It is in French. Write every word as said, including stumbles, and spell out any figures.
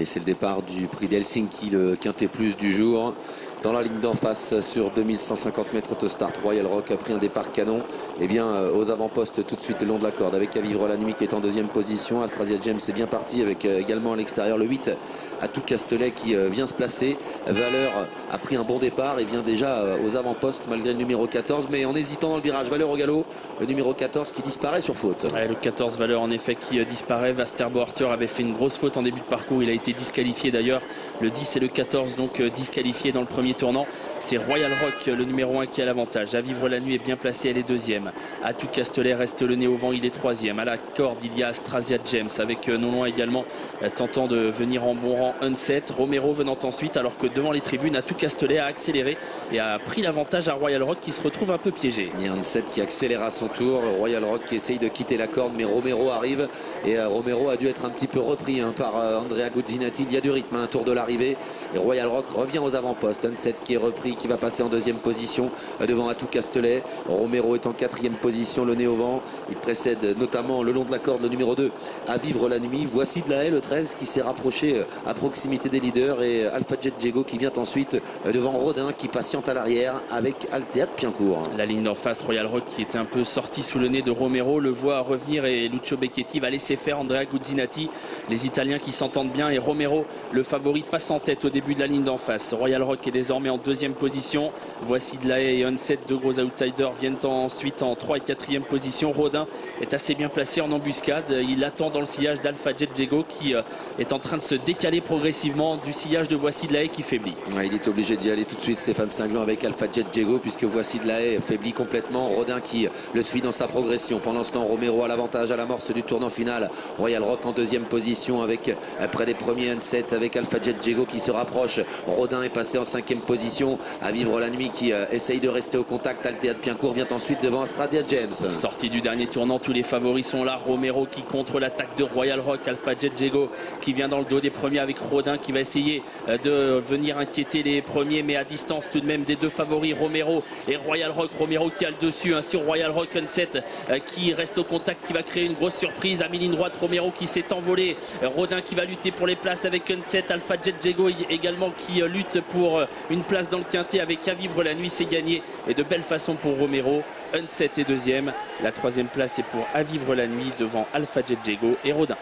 Et c'est le départ du prix d'Helsinki, le quintet plus du jour. Dans la ligne d'en face sur deux mille cent cinquante mètres autostart, Royal Rock a pris un départ canon et bien euh, aux avant-postes tout de suite le long de la corde avec Avivre la nuit qui est en deuxième position. Astrasia James est bien parti avec euh, également à l'extérieur le huit Atout Castelet qui euh, vient se placer. Valeur a pris un bon départ et vient déjà euh, aux avant-postes malgré le numéro quatorze, mais en hésitant dans le virage. Valeur au galop, le numéro quatorze qui disparaît sur faute. Ouais, le quatorze Valeur en effet qui euh, disparaît. Västerbo Arter avait fait une grosse faute en début de parcours, il a été disqualifié d'ailleurs. Le dix et le quatorze donc euh, disqualifiés dans le premier tournant. C'est Royal Rock le numéro un qui a l'avantage. Avivre la nuit est bien placé, elle est deuxième. Atout Castelet reste le nez au vent, il est troisième. À la corde il y a Astrasia James avec non loin également tentant de venir en bon rang Unset. Romero venant ensuite alors que devant les tribunes Atout Castelet a accéléré et a pris l'avantage à Royal Rock qui se retrouve un peu piégé. Il y a Unset qui accélère à son tour, Royal Rock qui essaye de quitter la corde mais Romero arrive et euh, Romero a dû être un petit peu repris hein, par euh, Andrea Guzzinati. Il y a du rythme, un hein, tour de l'arrivée et Royal Rock revient aux avant-postes. Unset qui est repris, qui va passer en deuxième position devant Atout Castelet. Romero est en quatrième position, le nez au vent. Il précède notamment le long de la corde le numéro deux Avivre la nuit. Voici De La Haye, le treize, qui s'est rapproché à proximité des leaders et Alpha Jet Djego qui vient ensuite devant Rodin qui patiente à l'arrière avec Althea de Piencourt. La ligne d'en face, Royal Rock qui était un peu sorti sous le nez de Romero, le voit revenir et Lucio Becchetti va laisser faire Andrea Guzzinati. Les Italiens qui s'entendent bien et Romero, le favori, passe en tête au début de la ligne d'en face. Royal Rock est désormais en deuxième position. Voici De La Haye et Unset, deux gros outsiders, viennent ensuite en troisième et quatrième position. Rodin est assez bien placé en embuscade. Il attend dans le sillage d'Alpha Jet Djego qui est en train de se décaler progressivement du sillage de Voici De La Haye qui faiblit. Ouais, il est obligé d'y aller tout de suite, Stéphane Cinglant, avec Alpha Jet Djego, puisque Voici De La Haye faiblit complètement. Rodin qui le suit dans sa progression. Pendant ce temps, Romero a l'avantage à l'amorce du tournant final. Royal Rock en deuxième position avec après les premiers Unset avec Alpha Jet Djego qui se rapproche. Rodin est passé en cinquième position. Avivre la nuit qui euh, essaye de rester au contact. Althea de Piencourt vient ensuite devant Astrasia James. Sortie du dernier tournant, tous les favoris sont là. Romero qui contre l'attaque de Royal Rock. Alpha Jet Djego qui vient dans le dos des premiers avec Rodin qui va essayer euh, de venir inquiéter les premiers, mais à distance tout de même des deux favoris, Romero et Royal Rock. Romero qui a le dessus hein, sur Royal Rock. Unset euh, qui reste au contact, qui va créer une grosse surprise. À mi-ligne droite, Romero qui s'est envolé. Euh, Rodin qui va lutter pour les places avec Unset. Alpha Jet Djego également qui euh, lutte pour euh, une place dans le quintet avec À vivre la nuit, c'est gagné et de belle façon pour Romero. Unset est deuxième, la troisième place est pour À vivre la nuit devant Alpha Jet Djego et Rodin.